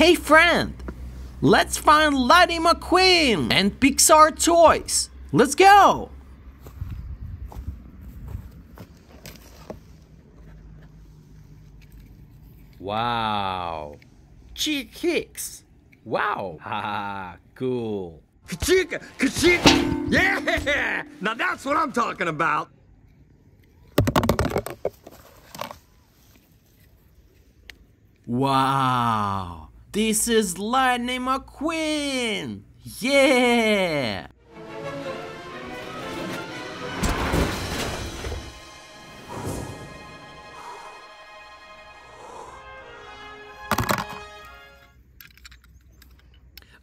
Hey friend, let's find Lightning McQueen and Pixar toys. Let's go! Wow! Chick Hicks! Wow! Haha, cool! Ka-chicka! Ka-chicka! Yeah! Now that's what I'm talking about! Wow! This is Lightning McQueen! Yeah!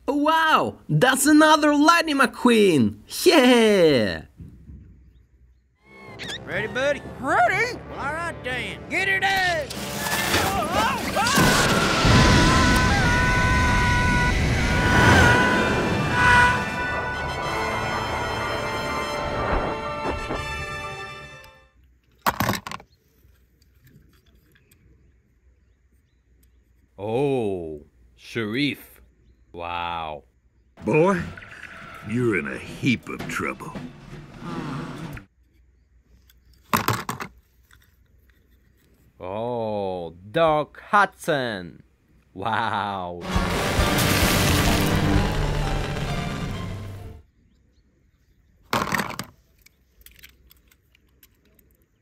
Wow, that's another Lightning McQueen! Yeah! Ready, buddy? Ready? Well, all right, then. Get it out! Oh, oh, oh! Oh, Sheriff. Wow. Boy, you're in a heap of trouble. Oh, Doc Hudson. Wow.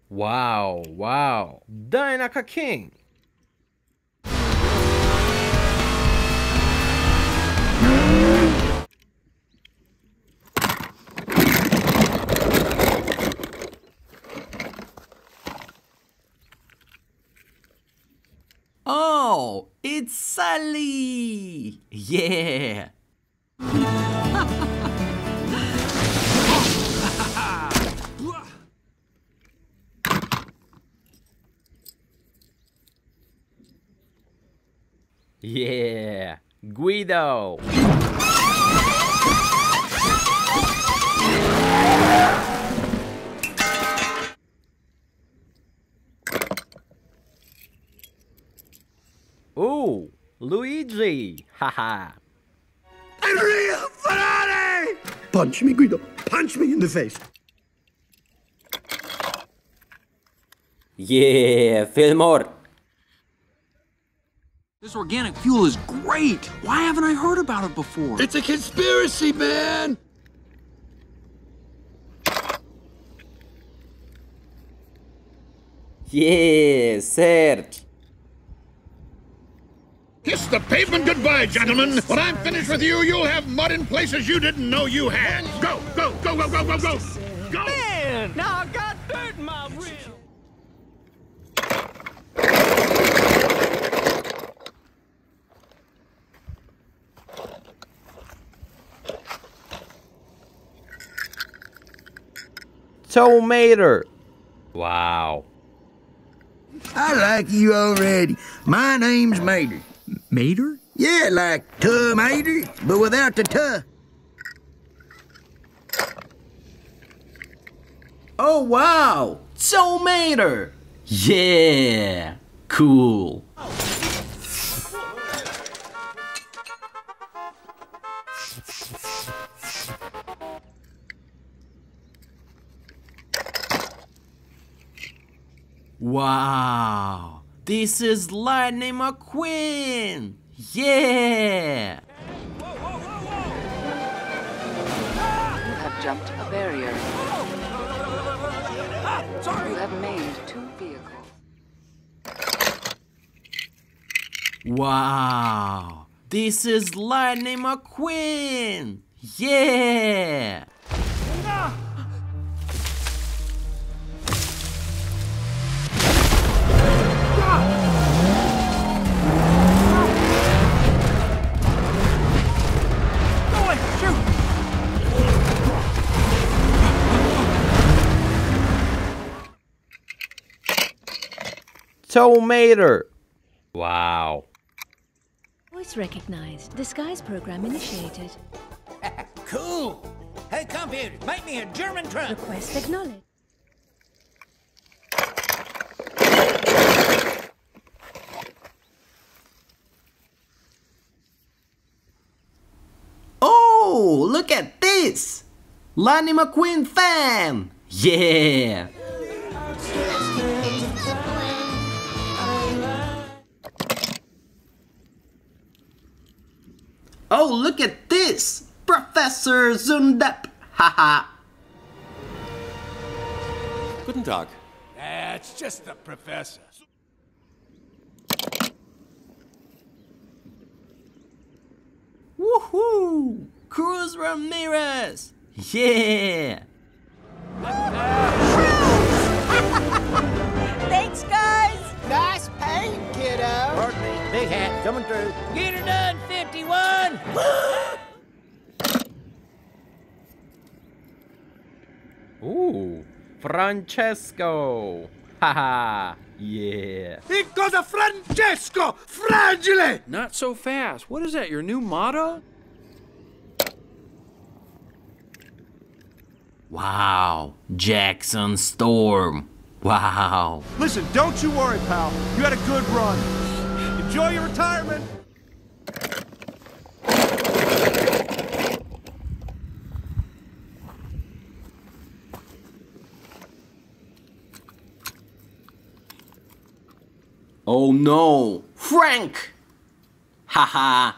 Wow, wow. Dinaka King. Oh, it's Sally! Yeah! Yeah! Guido! Oh, Luigi! Haha! Real Ferrari! Punch me, Guido! Punch me in the face! Yeah, Fillmore! This organic fuel is great! Why haven't I heard about it before? It's a conspiracy, man! Yeah, Serge! Kiss the pavement goodbye, gentlemen. When I'm finished with you, you'll have mud in places you didn't know you had. Go, go, go, go, go, go, go, go! Man, now I got dirt in my wheel. Tow Mater. Wow. I like you already. My name's Mater. Mater? Yeah, like Tow Mater, but without the tuh. Oh, wow! Tow Mater! Yeah! Cool. Wow! This is Lightning McQueen! Yeah! Whoa, whoa, whoa, whoa. Ah! You have jumped a barrier. Ah, sorry. You have made two vehicles. Wow! This is Lightning McQueen! Yeah! Ah! Tow Mater. Wow. Voice recognized. Disguise program initiated. Cool. Hey, computer, make me a German truck. Request acknowledged. look at this! Lightning McQueen fan! Yeah! Oh, look at this! Professor Zundep! Haha! Guten Tag. That's just the professor. Woohoo! Cruz Ramirez! Yeah! Thanks, guys! Nice paint, kiddo! Pardon me, big hat coming through. Get her done, 51! Ooh, Francesco! Haha! Yeah. It goes a Francesco! Fragile! Not so fast. What is that, your new motto? Wow. Jackson Storm. Wow. Listen, don't you worry, pal. You had a good run. Enjoy your retirement. Oh no, Frank! Haha!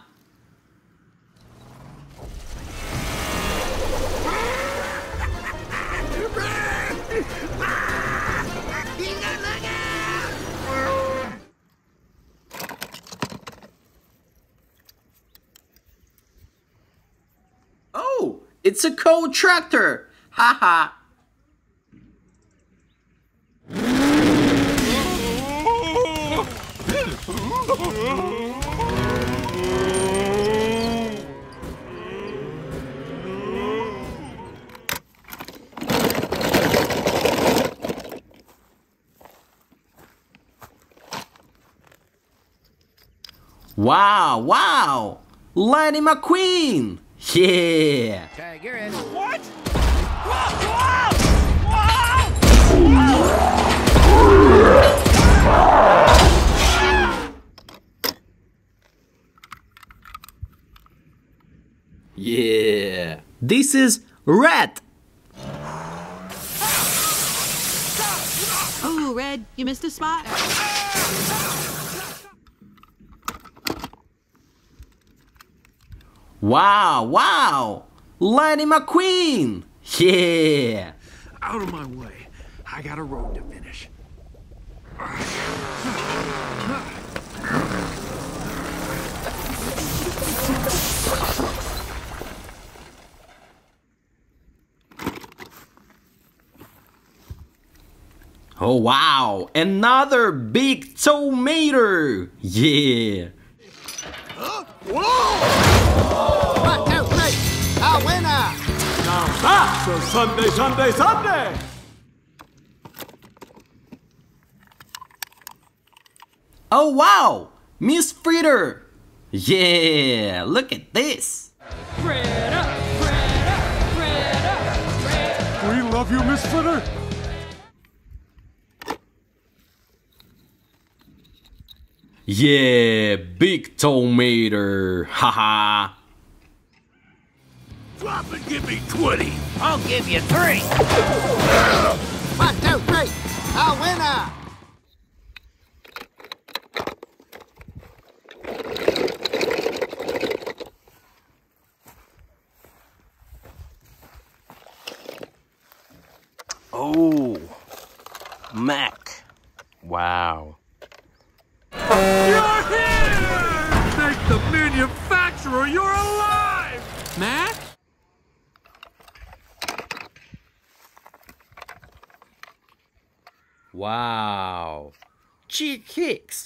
Oh, it's a coal tractor! Haha! Wow, wow! Lightning McQueen! Yeah! Okay, you're in. What? Whoa, whoa! Whoa! Yeah! This is Red! Oh, Red, you missed a spot? Wow, wow! Lightning McQueen! Yeah! Out of my way. I got a road to finish. Oh, wow! Another big Tow Mater! Yeah! Huh? Whoa! A winner! Now that's a Sunday, Sunday, Sunday! Oh wow! Miss Fritter! Yeah! Look at this! Fritter! Fritter! Fritter! Fritter! We love you, Miss Fritter! Yeah! Big Tow Mater! Haha! Drop and give me 20. I'll give you 3. 1, 2, 3. A winner. Oh, Mack. Wow. You're here! Thank the manufacturer. You're alive, Mack. Wow, Chick Hicks.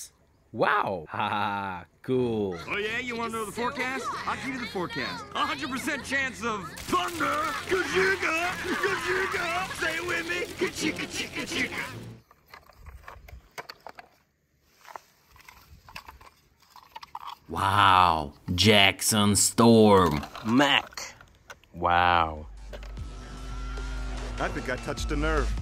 Wow, haha, cool. Oh yeah, you want to know the forecast? I'll give you the forecast. 100% chance of thunder. Kachiga, kachiga. Say it with me. Kachiga, chika, chika. Wow, Jackson Storm. Mac. Wow. I think I touched a nerve.